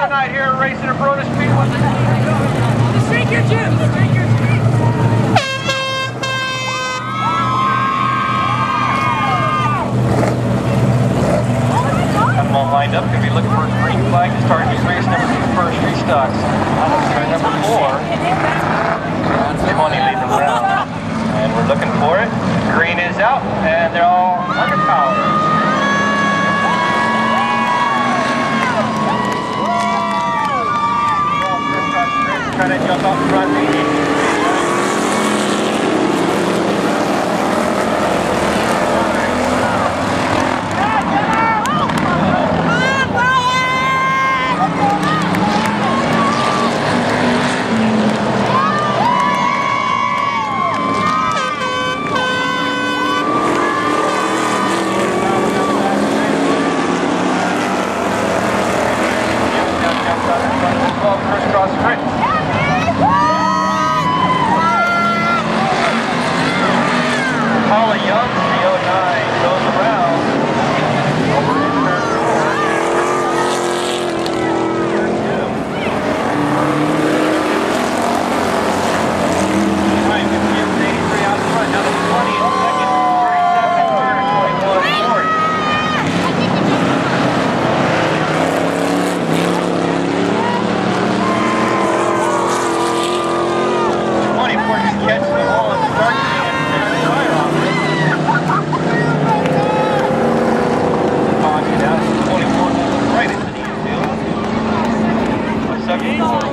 on tonight here at Racing at Broda Speedway. Just drink your juice. Drink your juice. All lined up, going to be looking for a green flag to start his race. Number 2 first restocks. Number 4. Tony leading the round. And we're looking for it. Green is out, and they're all under power. Trying to jump off front. All right.